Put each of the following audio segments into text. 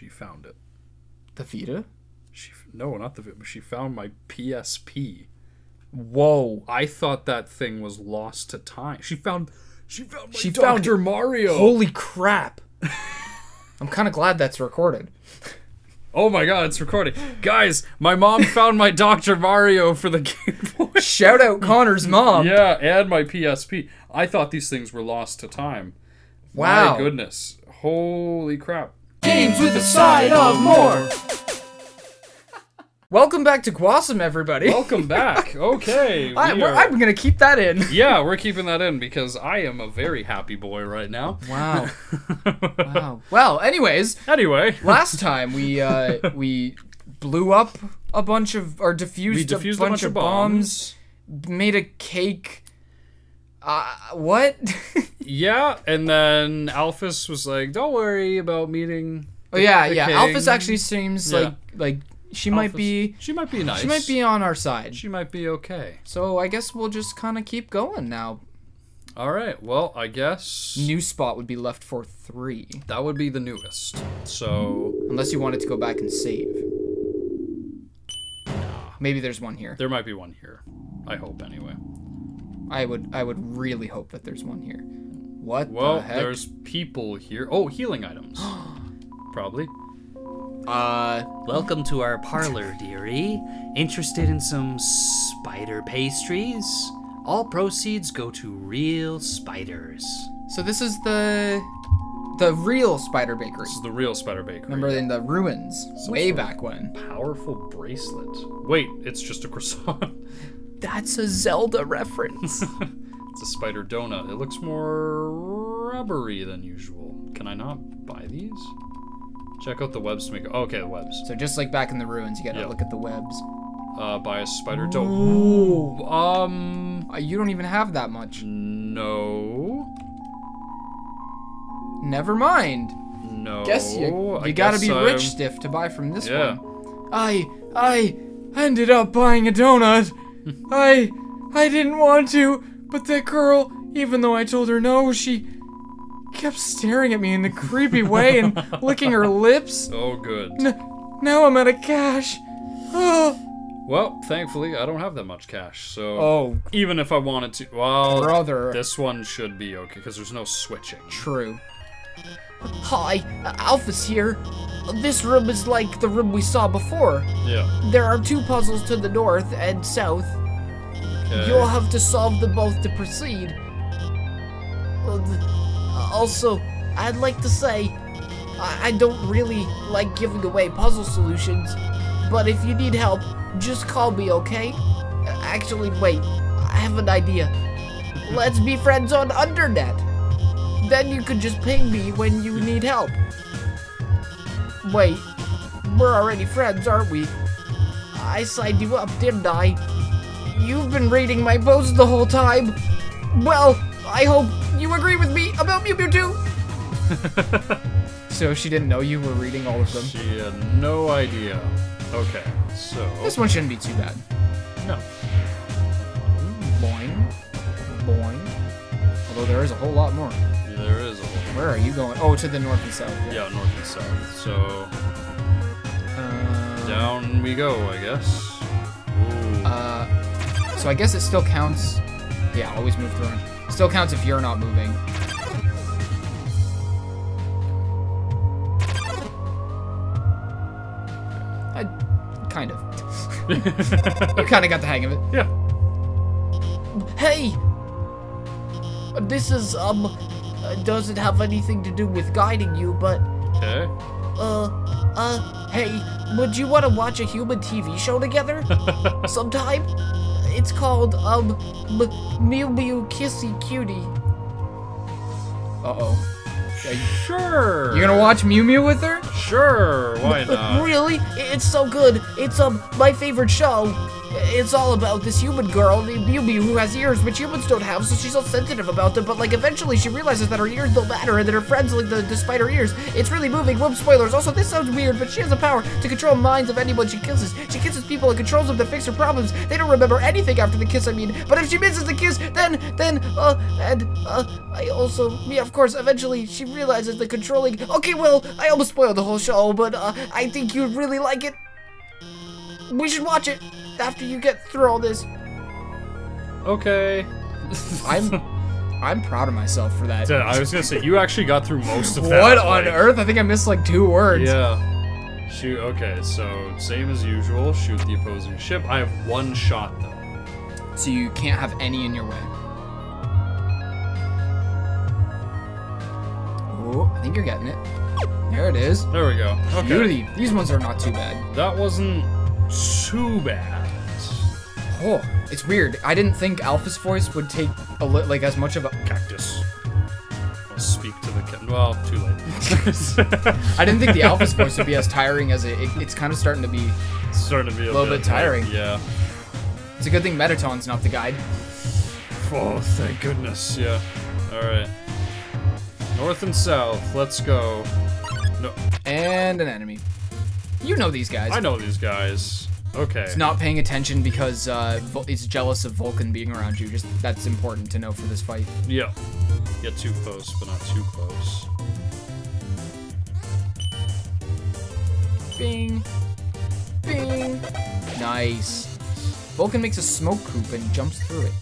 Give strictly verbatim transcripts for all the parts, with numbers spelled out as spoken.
She found it. The Vita? She no, not the Vita. She found my P S P. Whoa! I thought that thing was lost to time. She found. She found. My she found Doctor Mario. Holy crap! I'm kind of glad that's recorded. Oh my god, it's recording. Guys, my mom found my Doctor Mario for the Game Boy. Shout out Connor's mom. Yeah, and my P S P. I thought these things were lost to time. Wow. My goodness. Holy crap. Games with a side of more. Welcome back to Gwasom, everybody. Welcome back. Okay. I, we are... I'm going to keep that in. Yeah, we're keeping that in because I am a very happy boy right now. Wow. Wow. Well, anyways. Anyway. Last time we uh, we blew up a bunch of, or diffused, we diffused a, bunch a bunch of bombs, bombs. Made a cake. Uh, what? Yeah, and then Alphys was like, don't worry about meeting the, oh yeah, the yeah. king. Alphys actually seems yeah. like, like she Alphys, might be... She might be nice. She might be on our side. She might be okay. So I guess we'll just kind of keep going now. Alright, well, I guess... New spot would be left for three. That would be the newest, so... Unless you wanted to go back and save. Nah. Maybe there's one here. There might be one here. I hope, anyway. I would I would really hope that there's one here. What well, the heck? Well, there's people here. Oh, healing items. Probably. Uh, Welcome to our parlor, dearie. Interested in some spider pastries? All proceeds go to real spiders. So this is the the real spider bakery. This is the real spider bakery. Remember in the ruins, some way back when. Powerful bracelet. Wait, it's just a croissant. That's a Zelda reference. It's a spider donut. It looks more rubbery than usual. Can I not buy these? Check out the webs to make... Oh, okay, the webs. So just like back in the ruins, you gotta yep. look at the webs. Uh, buy a spider donut. Um... You don't even have that much. No. Never mind. No. Guess you, you gotta guess be rich I'm... stiff to buy from this yeah. one. I... I ended up buying a donut. I, I didn't want to, but that girl, even though I told her no, she kept staring at me in the creepy way and licking her lips. Oh, good. N- now I'm out of cash. Oh. Well, thankfully, I don't have that much cash, so oh. even if I wanted to, well, brother. This one should be okay, because there's no switching. True. Hi, Alphys here. This room is like the room we saw before. Yeah. There are two puzzles to the north and south. Okay. You'll have to solve them both to proceed. Also, I'd like to say, I don't really like giving away puzzle solutions, but if you need help, just call me, okay? Actually, wait, I have an idea. Let's be friends on Undernet. Then you could just ping me when you need help. Wait, we're already friends, aren't we? I signed you up, didn't I? You've been reading my posts the whole time. Well, I hope you agree with me about Mew Mew too. So she didn't know you were reading all of them? She had no idea. Okay, so... This one shouldn't be too bad. No. Boing. Boing. Although there is a whole lot more. There is a whole... Where are you going? Oh, to the north and south. Yeah, yeah north and south. So... Uh, down we go, I guess. Ooh. Uh, so I guess it still counts... Yeah, always move through. Still counts if you're not moving. I... Kind of. You kind of got the hang of it. Yeah. Hey! This is, um... doesn't have anything to do with guiding you, but... Okay. Uh, uh, hey, would you want to watch a human T V show together? Sometime? It's called, um, M Mew Mew Kissy Cutie. Uh-oh. Sure. You're gonna watch Mew Mew with her? Sure, why not? Really? It's so good. It's, um, my favorite show. It's all about this human girl named Mew Mew who has ears, which humans don't have, so she's all sensitive about them, but like eventually she realizes that her ears don't matter and that her friends like the despite her ears. It's really moving. Whoop, spoilers. Also, this sounds weird, but she has the power to control minds of anyone she kisses. She kisses people and controls them to fix her problems. They don't remember anything after the kiss, I mean, but if she misses the kiss, then, then, uh, and, uh, I also, yeah, of course, eventually she realizes the controlling, okay, well, I almost spoiled the whole show, but, uh, I think you'd really like it. We should watch it after you get through all this. Okay. I'm I'm proud of myself for that. I was gonna say, you actually got through most of that. What on like, earth? I think I missed like two words. Yeah. Shoot, okay, so same as usual, shoot the opposing ship. I have one shot though. So you can't have any in your way. Oh, I think you're getting it. There it is. There we go. Okay. Beauty. These ones are not too bad. That wasn't too bad. Oh, it's weird. I didn't think Alpha's voice would take a li like as much of a cactus. I'll speak to the ca well, too late. I didn't think the Alpha's voice would be as tiring as it. it it's kind of starting to be. It's starting to be a little bit, bit tiring. Like, yeah. It's a good thing Mettaton's not the guide. Oh, thank goodness. Yeah. All right. North and south. Let's go. No. And an enemy. You know these guys. I know these guys. Okay. It's not paying attention because uh, it's jealous of Vulcan being around you. Just that's important to know for this fight. Yeah. Get too close, but not too close. Bing. Bing. Nice. Vulcan makes a smoke coop and jumps through it.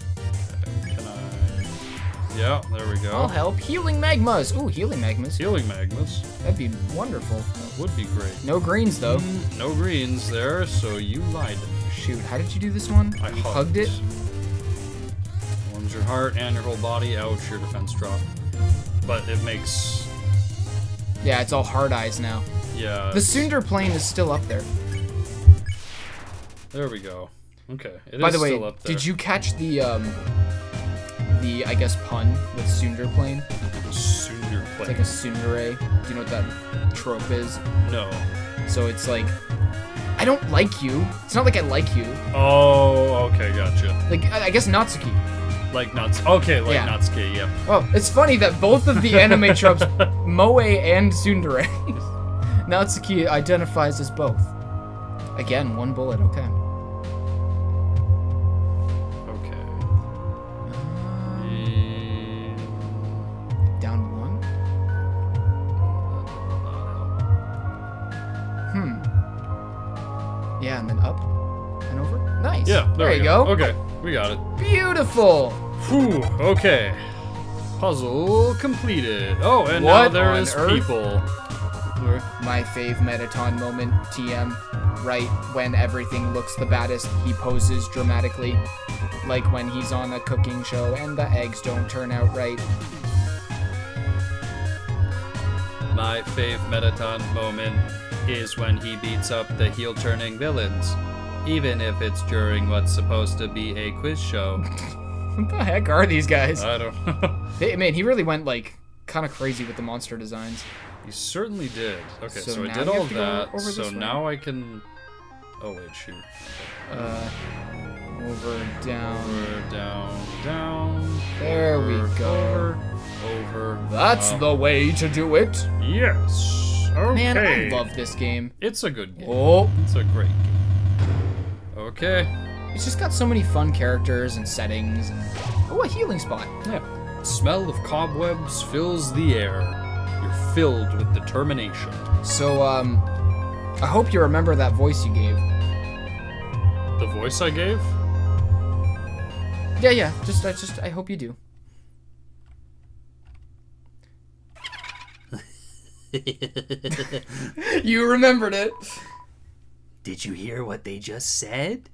Can I? Yeah, there we go. I'll help. Healing magmas. Ooh, healing magmas. Healing magmas. That'd be wonderful. Would be great. No greens though. Mm, no greens there, so you lied to me. Shoot, how did you do this one? I you hugged. hugged it. Warms your heart and your whole body. Ouch, your defense drop. But it makes. Yeah, it's all hard eyes now. Yeah. The Sunder plane is still up there. There we go. Okay. It By is the way, still up there. Did you catch the um, the I guess pun with Sunder plane? Sunder plane. It's like a tsundere. Do you know what that trope is? No. So it's like, I don't like you. It's not like I like you. Oh, okay, gotcha. Like, I, I guess Natsuki. Like Natsuki. Okay, like yeah. Natsuki, yeah. Well, it's funny that both of the anime tropes, moe and tsundere, Natsuki identifies as both. Again, one bullet, okay. Yeah, and then up and over. Nice. Yeah, there, there you go. go. Okay, we got it. Beautiful. Whew, okay. Puzzle completed. Oh, and what now there is earth? people. My fave Mettaton moment, T M. Right when everything looks the baddest, he poses dramatically. Like when he's on a cooking show and the eggs don't turn out right. My fave Mettaton moment is when he beats up the heel-turning villains, even if it's during what's supposed to be a quiz show. What the heck are these guys? I don't know. They, man, he really went, like, kind of crazy with the monster designs. He certainly did. Okay, so, so I did all that, so now I can... Oh, wait, shoot. Uh, over, down. Over, down, down. There over, we go. Over, over. That's um, the way to do it. Yes. Okay. Man, I love this game. It's a good game. Oh. It's a great game. Okay. It's just got so many fun characters and settings. And... Oh, a healing spot. Yeah. Smell of cobwebs fills the air. You're filled with determination. So, um, I hope you remember that voice you gave. The voice I gave? Yeah, yeah. Just, I just, I hope you do. You remembered it. Did you hear what they just said?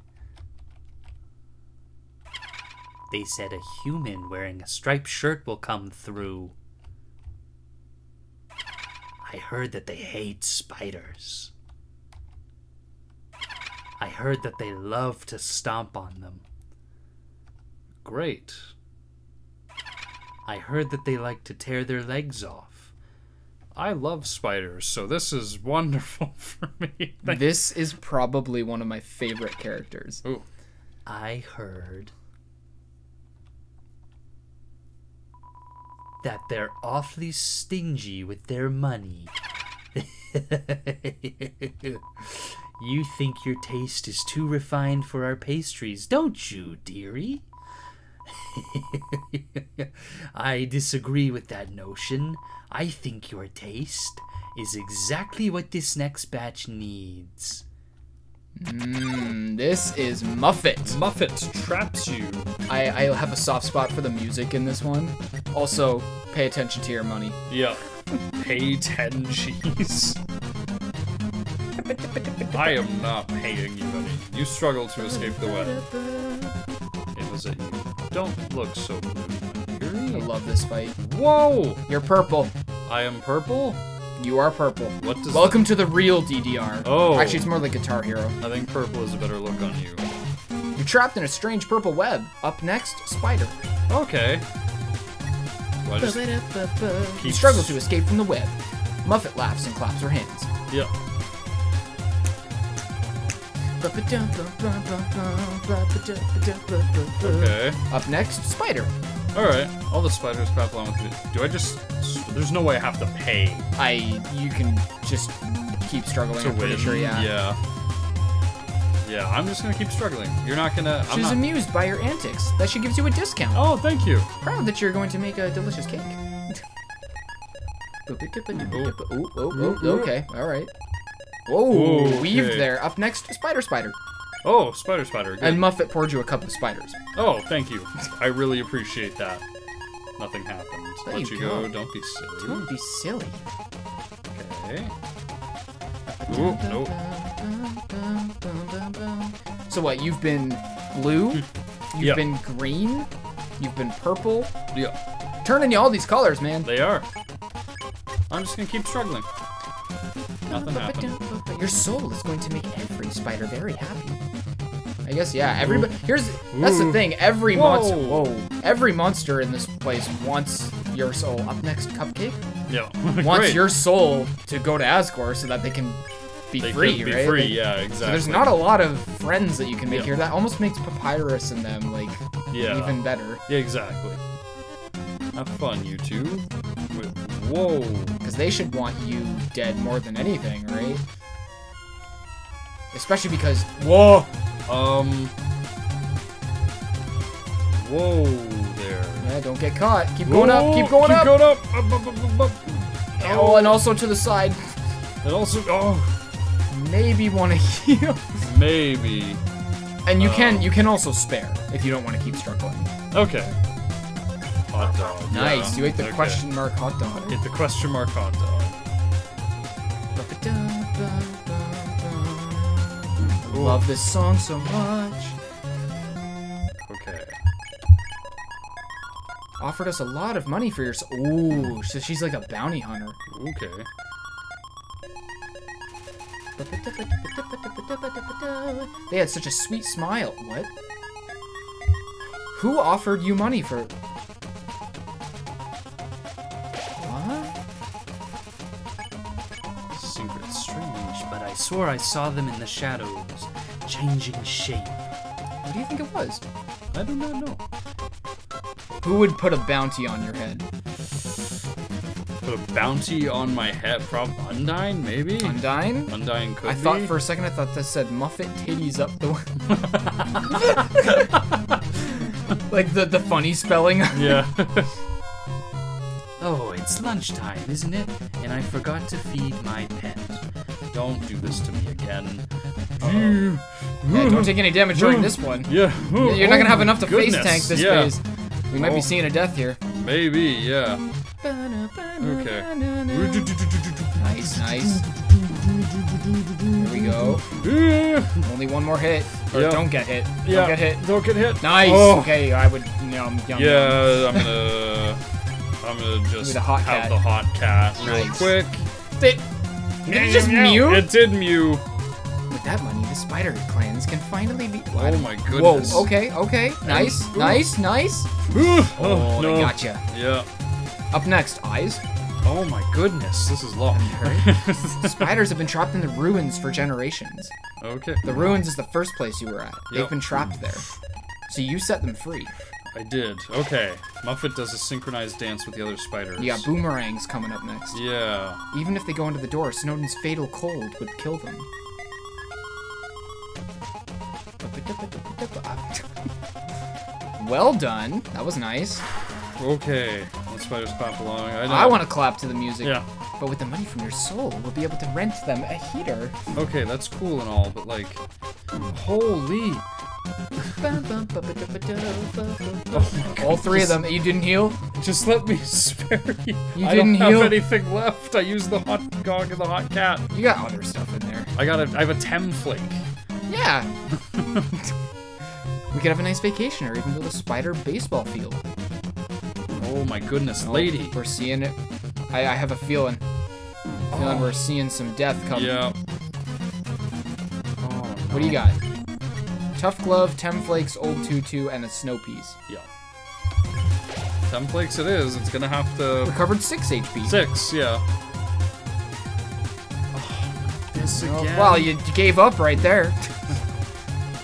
They said a human wearing a striped shirt will come through. I heard that they hate spiders. I heard that they love to stomp on them. Great. I heard that they like to tear their legs off. I love spiders, so this is wonderful for me. This is probably one of my favorite characters. Ooh. I heard that they're awfully stingy with their money. You think your taste is too refined for our pastries, don't you, dearie? I disagree with that notion. I think your taste is exactly what this next batch needs. Mmm, this is Muffet. Muffet traps you. I, I have a soft spot for the music in this one. Also, pay attention to your money. Yeah. Pay ten cheese. I am not paying you money. You struggle to escape the web. It was at you. Don't look so blue. I love this fight. Whoa! You're purple. I am purple? You are purple. What does Welcome that... to the real D D R. Oh. Actually, it's more like Guitar Hero. I think purple is a better look on you. You're trapped in a strange purple web. Up next, spider. Okay. Well, just you struggle to escape from the web. Muffet laughs and claps her hands. Yep. Okay. Up next, spider. Alright, all the spiders clap along with me. Do I just... There's no way I have to pay. I... You can just keep struggling, to I'm win. pretty sure, yeah. Yeah. Yeah, I'm just gonna keep struggling. You're not gonna... She's I'm not... amused by your antics. That she gives you a discount. Oh, thank you. Proud that you're going to make a delicious cake. Oh, oh, oh, oh, okay, alright. Whoa, okay. Weaved there. Up next, spider, spider. Oh, spider, spider. Good. And Muffet poured you a cup of spiders. Oh, thank you. I really appreciate that. Nothing happened. There Let you go. go. Don't be silly. Don't be silly. Okay. Ooh, nope. So what? You've been blue. You've yep. been green. You've been purple. Yeah. Turning you all these colors, man. They are. I'm just gonna keep struggling. Nothing happened. Your soul is going to make every spider very happy. I guess, yeah, everybody, here's, that's the thing, every monster, whoa, every monster in this place wants your soul. Up next, Cupcake? Yeah. Wants your soul to go to Asgore so that they can be they free, can be right? free, they, yeah, exactly. So there's not a lot of friends that you can make yeah. here. That almost makes Papyrus and them, like, yeah. even better. Yeah, exactly. Have fun, you two. Wait, whoa. Because they should want you dead more than anything, right? Especially because, whoa! Um. Whoa there. Yeah, don't get caught. Keep whoa, going up. Keep going keep up. Going up. Up, up, up, up. Oh, and also to the side. And also, oh, maybe want to heal. Maybe. And you um, can you can also spare if you don't want to keep struggling. Okay. Hot dog. Nice. Yeah. You ate the okay. question mark hot dog. Ate the question mark hot dog. Love this song so much. Okay. Offered us a lot of money for your soul. Ooh, so she's like a bounty hunter. Okay. They had such a sweet smile. What? Who offered you money for... What? Secret strange, but I swore I saw them in the shadows. Changing shape. What do you think it was? I do not know. Who would put a bounty on your head? Put a bounty on my head? From Undyne, maybe? Undyne? Undyne could I be. thought for a second, I thought that said Muffet titties up the... like the, the funny spelling. Yeah. Oh, it's lunchtime, isn't it? And I forgot to feed my pet. Don't do this to me again. Uh, yeah, don't take any damage during this one. Yeah. You're not gonna have enough to Goodness. face tank this yeah. phase. We might oh. be seeing a death here. Maybe, yeah. Okay. Nice, nice. Here we go. Only one more hit. Or yeah. don't get hit. Don't yeah. get hit. Don't get hit. Nice. Oh. Okay, I would. Yum, yum, yeah, yum. I'm gonna. I'm gonna just the hot have cat. the hot cat nice. real quick. Did, did it just mew? It did mew. With that money, the spider clans can finally be... Oh, oh my goodness. Whoa, okay, okay. Nice, nice, nice. Oh, oh no. They gotcha. Yeah. Up next, eyes. Oh my goodness, this is long. Spiders have been trapped in the ruins for generations. Okay. The ruins is the first place you were at. Yep. They've been trapped there. So you set them free. I did. Okay. Muffet does a synchronized dance with the other spiders. Yeah, boomerangs coming up next. Yeah. Even if they go into the door, Snowdin's fatal cold would kill them. Well done. That was nice. Okay. Let spiders clap along. I, I want to clap to the music. Yeah. But with the money from your soul, we'll be able to rent them a heater. Okay, that's cool and all, but like... Holy... Oh all three just, of them. You didn't heal? Just let me spare you. You I didn't don't heal? Have anything left. I used the hot dog and the hot cat. You got other stuff in there. I got a. I have a template. Yeah. We could have a nice vacation, or even go to Spider Baseball Field. Oh my goodness, oh, lady. We're seeing it. I, I have a feeling. Oh. Feeling we're seeing some death coming. Yeah. Oh, no. What do you got? Tough Glove, Temflakes, Old Tutu, and a Snow Peas. Yeah. Temflakes it is. It's gonna have to... Recovered six H P. six, yeah. Oh, this oh, again. Well, you gave up right there.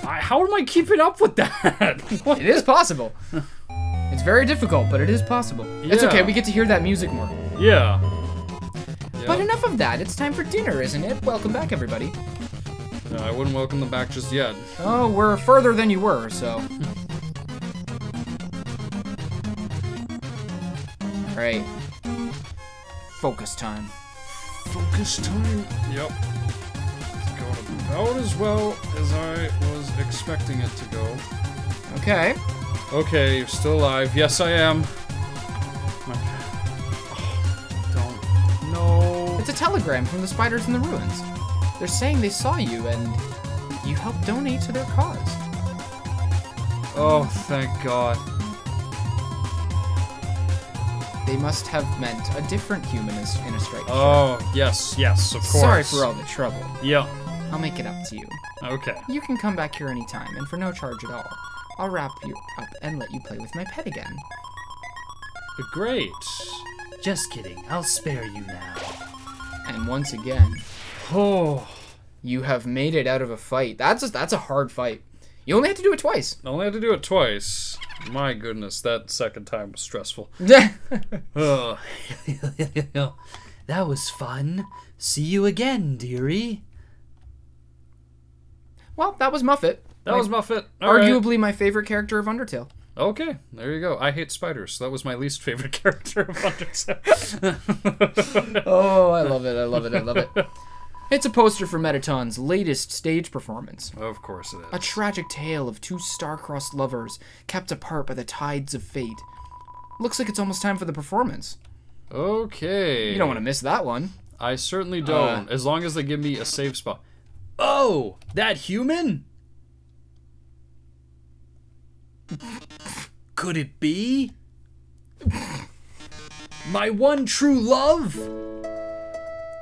I, how am I keeping up with that? It is possible. It's very difficult, but it is possible. Yeah. It's okay, we get to hear that music more. Yeah. Yep. But enough of that. It's time for dinner, isn't it? Welcome back, everybody. No, I wouldn't welcome them back just yet. Oh, we're further than you were, so. Alright. Focus time. Focus time? Yep. It's going about as well as I was expecting it to go. Okay. Okay, you're still alive. Yes, I am. My... Oh, don't. No. It's a telegram from the spiders in the ruins. They're saying they saw you, and you helped donate to their cause. Oh, thank God. They must have meant a different human in a striped shirt. Oh, yes, yes, of course. Sorry for all the trouble. Yeah. I'll make it up to you. Okay. You can come back here anytime, and for no charge at all. I'll wrap you up and let you play with my pet again. Great. Just kidding. I'll spare you now. And once again... Oh, you have made it out of a fight. That's a, that's a hard fight. You only had to do it twice. I only had to do it twice. My goodness, that second time was stressful. Oh. That was fun. See you again, dearie. Well, that was Muffet. That my, was Muffet. All arguably right. My favorite character of Undertale. Okay, there you go. I hate spiders, so that was my least favorite character of Undertale. Oh, I love it. I love it. I love it. It's a poster for Mettaton's latest stage performance. Of course it is. A tragic tale of two star-crossed lovers kept apart by the tides of fate. Looks like it's almost time for the performance. Okay. You don't want to miss that one. I certainly don't, uh, as long as they give me a safe spot. Oh, that human? Could it be? My one true love?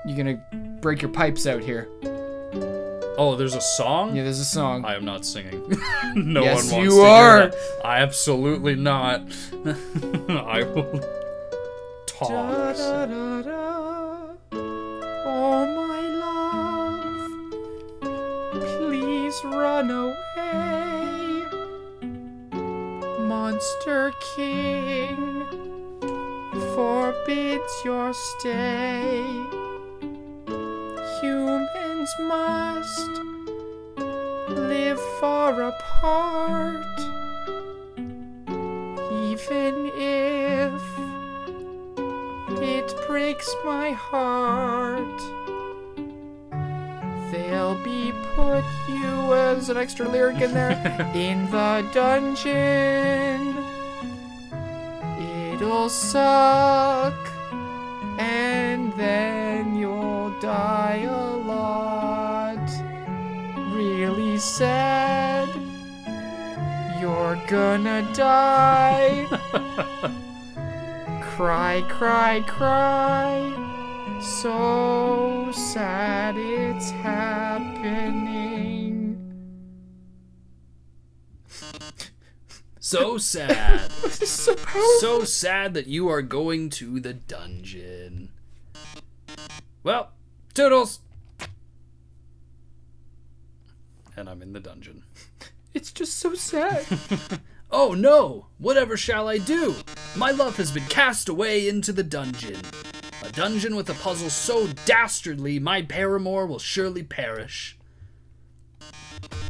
You're gonna... break your pipes out here. Oh, there's a song? Yeah, there's a song. I am not singing. No yes, one wants you to are. Hear that. I absolutely not. I will talk. Da, da, da, da. Oh, my love, please run away. Monster King forbids your stay. Humans must live far apart, even if it breaks my heart. They'll be put you, uh, there's an extra lyric in there, in the dungeon. It'll suck, and then you'll die a lot. Really sad. You're gonna die. Cry, cry, cry. So sad it's happening. So sad. This is so powerful. So sad that you are going to the dungeon. Well, toodles. And I'm in the dungeon. It's just so sad. Oh no! Whatever shall I do? My love has been cast away into the dungeon. A dungeon with a puzzle so dastardly, my paramour will surely perish.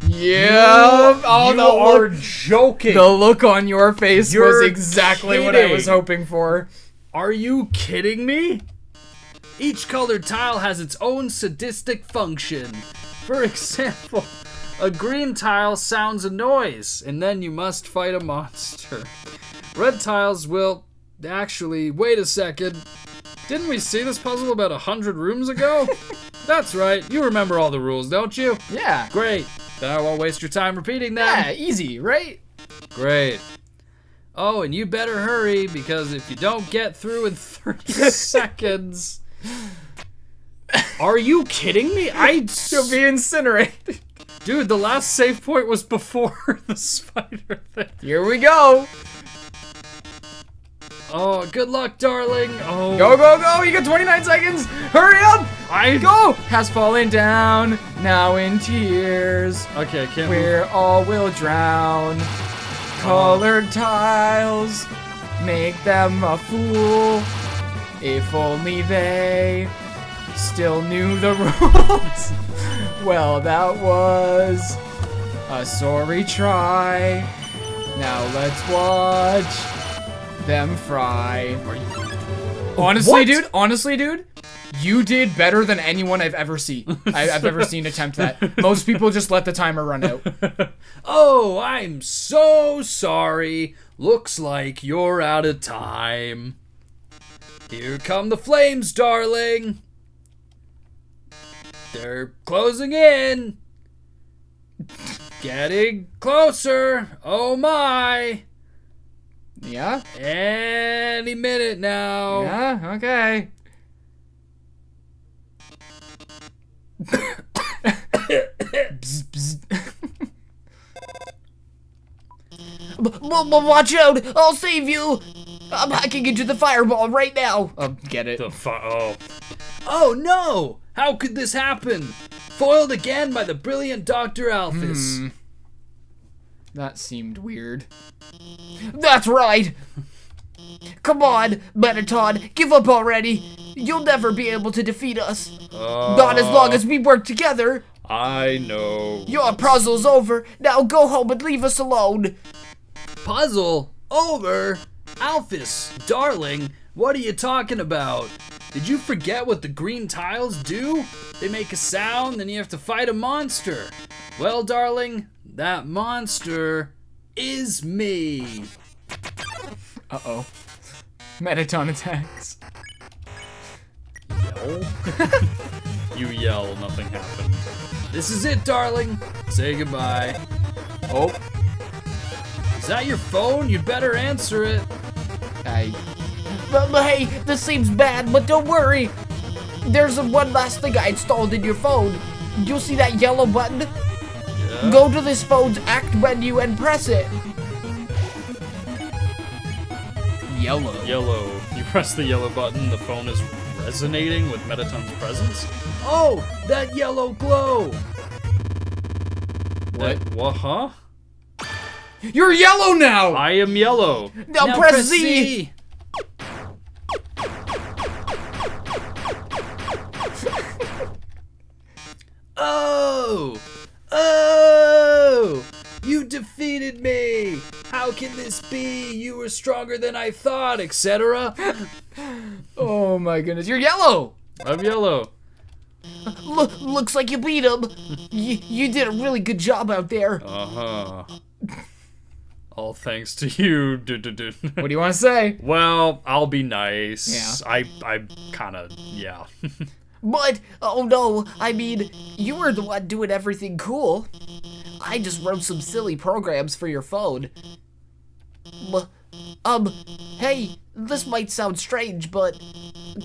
Yeah, oh, you are look, joking. The look on your face You're was exactly kidding. What I was hoping for. Are you kidding me? Each colored tile has its own sadistic function. For example, a green tile sounds a noise, and then you must fight a monster. Red tiles will... Actually, wait a second. Didn't we see this puzzle about a hundred rooms ago? That's right. You remember all the rules, don't you? Yeah. Great. Then I won't waste your time repeating that. Yeah, easy, right? Great. Oh, and you better hurry, because if you don't get through in thirty seconds... Are you kidding me? I'd... You'll be incinerated. Dude, the last save point was before the spider thing. Here we go. Oh, good luck, darling. Oh. Go, go, go. You got twenty-nine seconds. Hurry up. I go. Has fallen down, now in tears. Okay, I can't. Where move. All will drown. Colored oh. tiles make them a fool. If only they still knew the rules. Well, that was a sorry try. Now let's watch them fry. Honestly, what? dude, honestly, dude, you did better than anyone I've ever seen. I, I've ever seen attempt that. Most people just let the timer run out. Oh, I'm so sorry. Looks like you're out of time. Here come the flames, darling. They're closing in. Getting closer. Oh my. Yeah? Any minute now. Yeah, okay. Bzz, bzz. Watch out! I'll save you! I'm hacking into the fireball right now! Oh, get it. The fi- oh. Oh no! How could this happen? Foiled again by the brilliant Doctor Alphys. Hmm. That seemed weird. That's right! Come on, Mettaton, give up already! You'll never be able to defeat us! Uh, Not as long as we work together! I know. Your puzzle's over, now go home and leave us alone! Puzzle? Over? Alphys, darling, what are you talking about? Did you forget what the green tiles do? They make a sound, then you have to fight a monster. Well, darling, that monster is me. Uh-oh. Mettaton attacks. Yell? You yell, nothing happens. This is it, darling. Say goodbye. Oh. Is that your phone? You'd better answer it. I... But, but hey, this seems bad, but don't worry. There's one last thing I installed in your phone. You'll see that yellow button? Yeah. Go to this phone's act menu and press it. Yellow. Yellow. You press the yellow button, the phone is resonating with Mettaton's presence. Oh, that yellow glow. What? That, what, huh? You're yellow now. I am yellow. Now, now press, press Z. Z. Oh! Oh! You defeated me! How can this be? You were stronger than I thought, et cetera. Oh my goodness, you're yellow! I'm yellow. Look, looks like you beat him. You, you did a really good job out there. Uh-huh. All thanks to you. What do you want to say? Well, I'll be nice. Yeah. I, I kind of, yeah. But, oh no, I mean, you were the one doing everything cool. I just wrote some silly programs for your phone. Um, hey, this might sound strange, but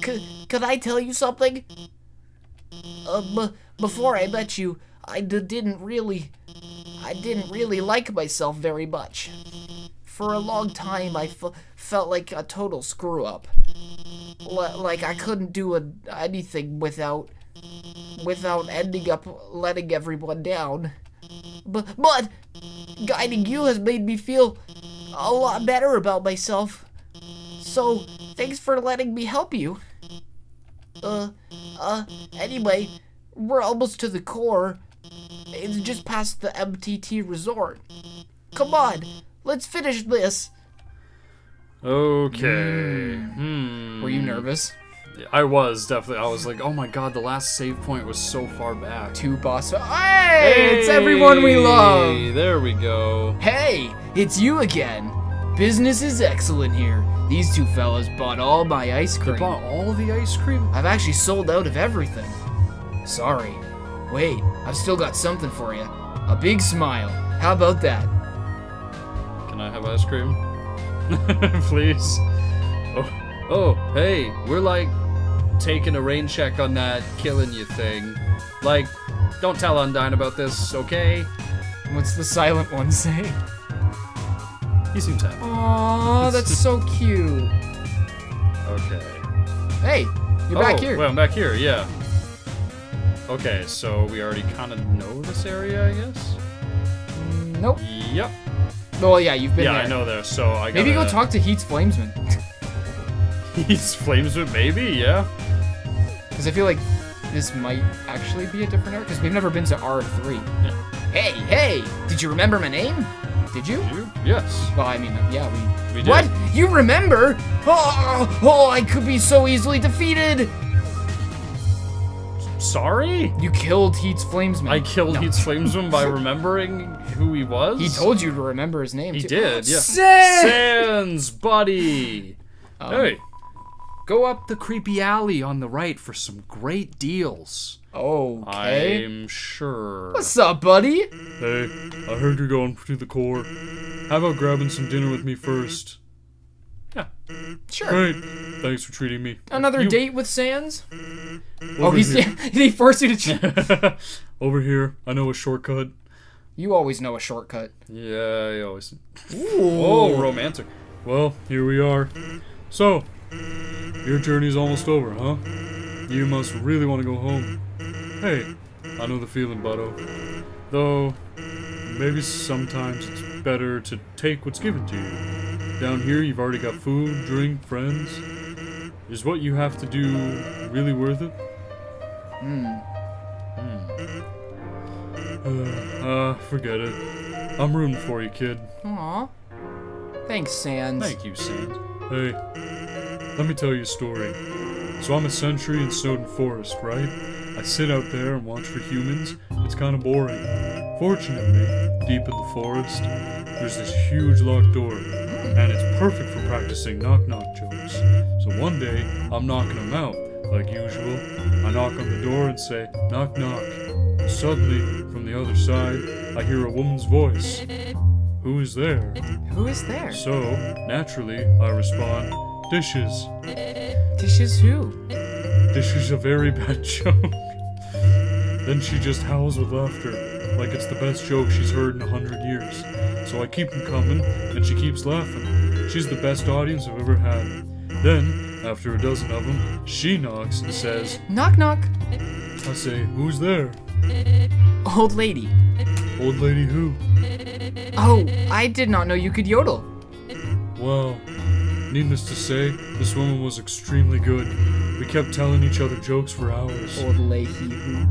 c could I tell you something? Um, before I met you, I d didn't really, I didn't really like myself very much. For a long time, I f felt like a total screw-up. L like, I couldn't do a anything without... without ending up letting everyone down. B but... guiding you has made me feel a lot better about myself. So, thanks for letting me help you. Uh, uh, anyway, we're almost to the core. It's just past the M T T Resort. Come on, let's finish this. Okay. Mm. Hmm. Were you nervous? I was, definitely. I was like, oh my god, the last save point was so far back. Two boss... Hey, hey! It's everyone we love! There we go. Hey, it's you again. Business is excellent here. These two fellas bought all my ice cream. They bought all the ice cream? I've actually sold out of everything. Sorry. Wait, I've still got something for you. A big smile. How about that? Can I have ice cream? Please? Oh. Oh, hey, we're like taking a rain check on that killing you thing. Like, don't tell Undyne about this, okay? What's the silent one say? He seems happy. Aww, that's so cute. Okay. Hey, you're oh, back here. Well, I'm back here, yeah. Okay, so we already kind of know this area, I guess? Nope. Yep. Well, yeah, you've been yeah, there. Yeah, I know there, so I gotta... Maybe go talk to Heat's Flamesman. He's flames with maybe, yeah. Because I feel like this might actually be a different area, because we've never been to R three. Yeah. Hey, hey! Did you remember my name? Did you? Did you? Yes. Well, I mean, yeah, we... We did. What? You remember? Oh, oh, I could be so easily defeated! Sorry? You killed Heat's Flamesman. I killed no. Heat's Flamesman by remembering who he was? He told you to remember his name, He too. did, yeah. Sans, buddy! Um, hey! Go up the creepy alley on the right for some great deals. Okay. I'm sure. What's up, buddy? Hey, I heard you're going to the core. How about grabbing some dinner with me first? Yeah. Sure. Great. Thanks for treating me. Another you... date with Sans? Over oh, he's here. Did he force you to... Over here. I know a shortcut. You always know a shortcut. Yeah, I always... Ooh. Oh, romantic. Well, here we are. So... your journey's almost over, huh? You must really want to go home. Hey, I know the feeling, buddo. Though, maybe sometimes it's better to take what's given to you. Down here, you've already got food, drink, friends. Is what you have to do really worth it? Hmm. Hmm. Uh, uh, forget it. I'm rooting for you, kid. Aw. Thanks, Sans. Thank you, Sans. Hey. Let me tell you a story. So I'm a sentry in Snowdin Forest, right? I sit out there and watch for humans. It's kind of boring. Fortunately, deep in the forest, there's this huge locked door, and it's perfect for practicing knock-knock jokes. So one day, I'm knocking them out, like usual. I knock on the door and say, knock, knock. And suddenly, from the other side, I hear a woman's voice. Who is there? Who is there? So, naturally, I respond, dishes. Dishes who? Dishes a very bad joke. Then she just howls with laughter, like it's the best joke she's heard in a hundred years. So I keep them coming, and she keeps laughing. She's the best audience I've ever had. Then, after a dozen of them, she knocks and says, knock knock. I say, who's there? Old lady. Old lady who? Oh, I did not know you could yodel. Well... needless to say, this woman was extremely good. We kept telling each other jokes for hours. Old lady.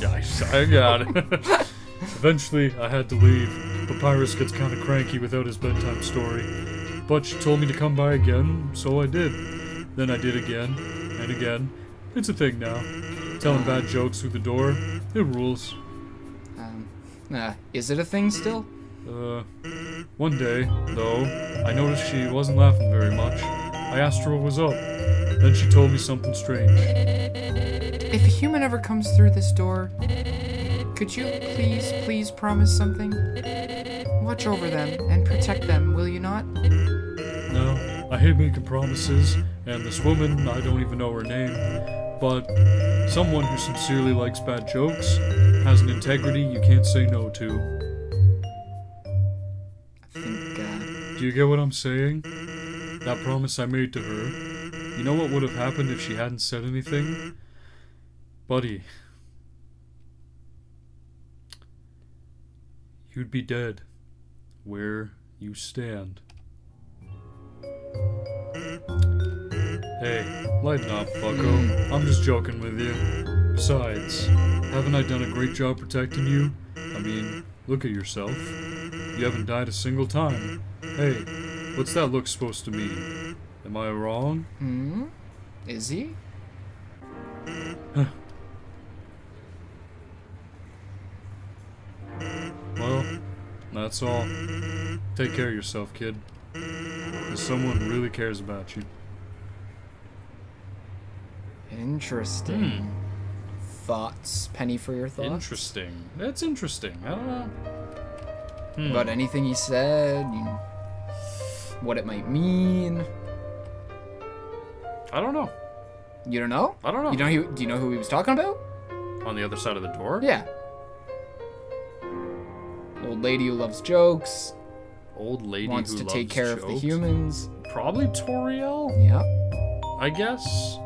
Yeah, I got it. Eventually, I had to leave. Papyrus gets kind of cranky without his bedtime story. But she told me to come by again, so I did. Then I did again, and again. It's a thing now. Telling bad jokes through the door, it rules. Um, uh, is it a thing still? Uh, one day, though, I noticed she wasn't laughing very much. I asked her what was up. Then she told me something strange. If a human ever comes through this door, could you please, please promise something? Watch over them and protect them, will you not? No, I hate making promises, and this woman, I don't even know her name, but someone who sincerely likes bad jokes has an integrity you can't say no to. Do you get what I'm saying? That promise I made to her. You know what would have happened if she hadn't said anything? Buddy. You'd be dead. Where you stand. Hey, lighten up, bucko. I'm just joking with you. Besides, haven't I done a great job protecting you? I mean, look at yourself. You haven't died a single time. Hey, what's that look supposed to mean? Am I wrong? Hmm? Is he? Huh. Well, that's all. Take care of yourself, kid. Because someone really cares about you. Interesting. Hmm. Thoughts? Penny for your thoughts? Interesting. That's interesting. I don't know. Hmm. About anything he said, you know, what it might mean. I don't know. You don't know? I don't know. You know who, do you know who he was talking about? On the other side of the door? Yeah. Old lady who loves jokes. Old lady wants who to loves take care jokes? Of the humans. Probably Toriel? Yeah. I guess.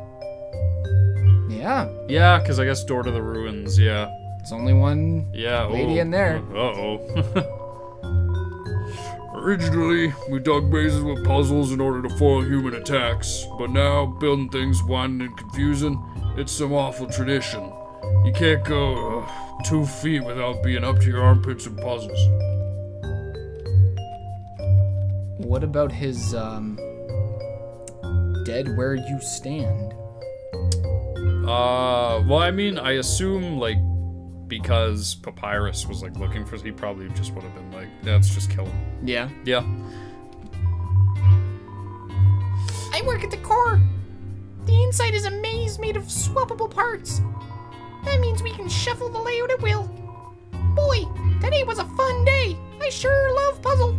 Yeah. Yeah, because I guess Door to the Ruins, yeah. There's only one yeah, lady oh, in there. Uh, uh-oh. Originally, we dug bases with puzzles in order to foil human attacks. But now, building things winding and confusing, it's some awful tradition. You can't go uh, two feet without being up to your armpits in puzzles. What about his, um, dead where you stand? Uh, well, I mean, I assume, like, because Papyrus was, like, looking for... He probably just would have been like, let's just kill him. Yeah? Yeah. I work at the core. The inside is a maze made of swappable parts. That means we can shuffle the layout at will. Boy, today was a fun day. I sure love puzzle.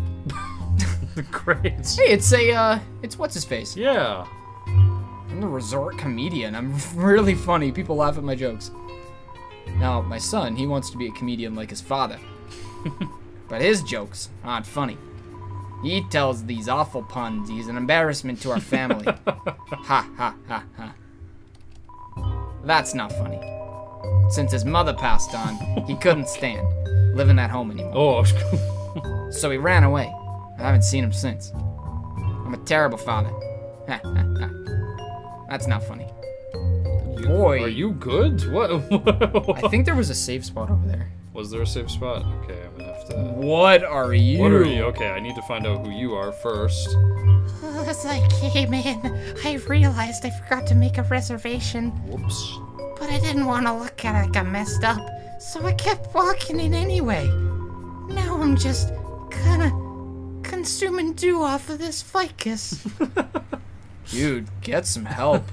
Great. Hey, it's a, uh, it's what's-his-face. Yeah. I'm a resort comedian. I'm really funny. People laugh at my jokes. Now, my son, he wants to be a comedian like his father. But his jokes aren't funny. He tells these awful puns. He's an embarrassment to our family. Ha, ha, ha, ha. That's not funny. Since his mother passed on, he couldn't stand living at home anymore. Oh. So he ran away. I haven't seen him since. I'm a terrible father. Ha, ha, ha. That's not funny. You, Boy. Are you good? What? I think there was a safe spot over there. Was there a safe spot? Okay, I'm gonna have to... What are you? What are you? Okay, I need to find out who you are first. As I came in, I realized I forgot to make a reservation. Whoops. But I didn't want to look at like I messed up, so I kept walking in anyway. Now I'm just kinda consuming dew off of this ficus. Dude, get some help.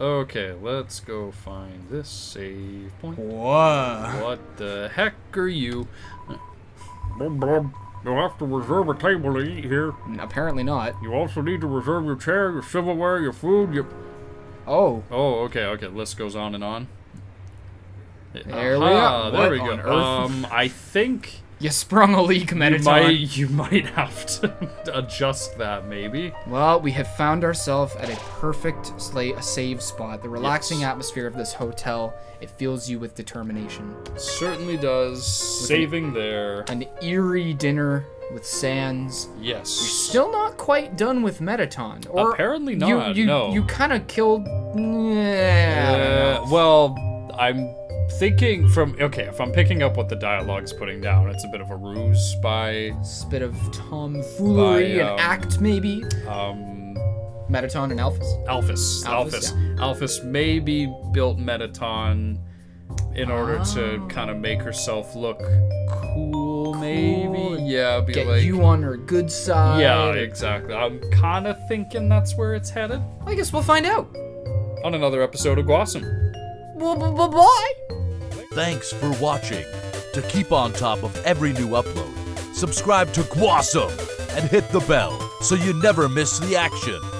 Okay, let's go find this save point. What? What the heck are you? You'll have to reserve a table to eat here. Apparently not. You also need to reserve your chair, your silverware, your food, your... Oh. Oh, okay, okay. List goes on and on. There we go. There we go. Um, I think... You sprung a leak, Mettaton. You might, you might have to adjust that, maybe. Well, we have found ourselves at a perfect slay, a save spot. The relaxing yes. atmosphere of this hotel, it fills you with determination. Certainly does. With Saving an, there. An eerie dinner with Sans. Yes. You're still not quite done with Mettaton. Or Apparently not, you, you, no. You kind of killed... Yeah, uh, well, I'm... Thinking from, okay, if I'm picking up what the dialogue's putting down, it's a bit of a ruse by... It's a bit of tomfoolery, by, um, an act, maybe? Um... Mettaton and Alphys? Alphys. Alphys. Alphys, yeah. Alphys maybe built Mettaton in order oh. to kind of make herself look cool, cool. maybe? Yeah, be Get like... Get you on her good side. Yeah, exactly. I'm kind of thinking that's where it's headed. I guess we'll find out. On another episode of Gwasom. Bye-bye. Thanks for watching. To keep on top of every new upload, subscribe to Gwasom and hit the bell so you never miss the action.